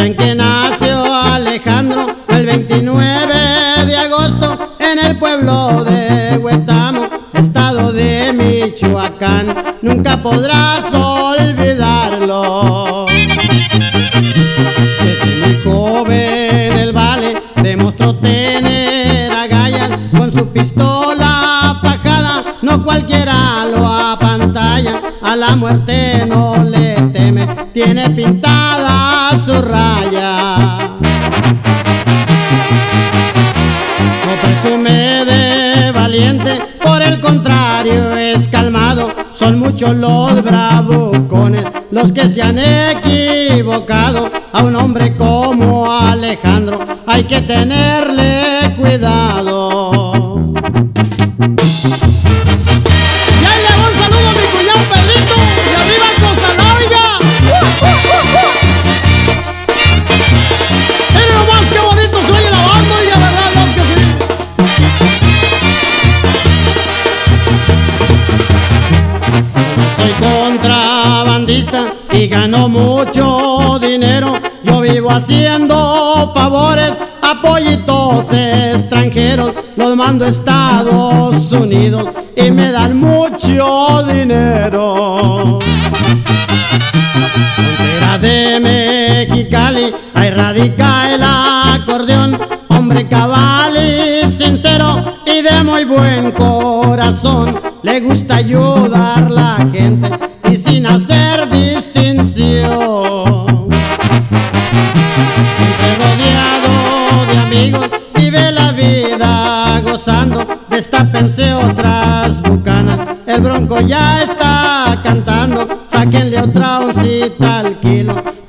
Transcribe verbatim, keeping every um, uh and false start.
fecha en que nació Alejandro, el veintinueve de agosto, en el pueblo de Huetamo, estado de Michoacán. Nunca podrás olvidarlo. Desde muy joven el vale demostró tener agallas, con su pistola fajada no cualquiera lo apantalla. A la muerte no le teme, tiene pintada su raya. No presume de valiente, por el contrario es calmado. Son muchos los bravucones los que se han equivocado. A un hombre como Alejandro hay que tenerle cuidado. Y ahí le va un saludo a mi cuñado Pedrito, y arriba Cosa Larga. Miren nomás qué bonito se oye la banda, y la verdad es que sí. Soy contrabandista y gano mucho dinero. Yo vivo haciendo favores a pollitos extranjeros. Los mando a Estados Unidos y me dan mucho dinero. Frontera de Mexicali, ahí radica el acordeón. Hombre cabal y sincero y de muy buen corazón. Le gusta ayudar a la gente y sin hacer distinción. Rodeado de amigos vive la vida gozando, destápense otras bucanas, el bronco ya está cantando. Sáquenle otra oncita al kilo,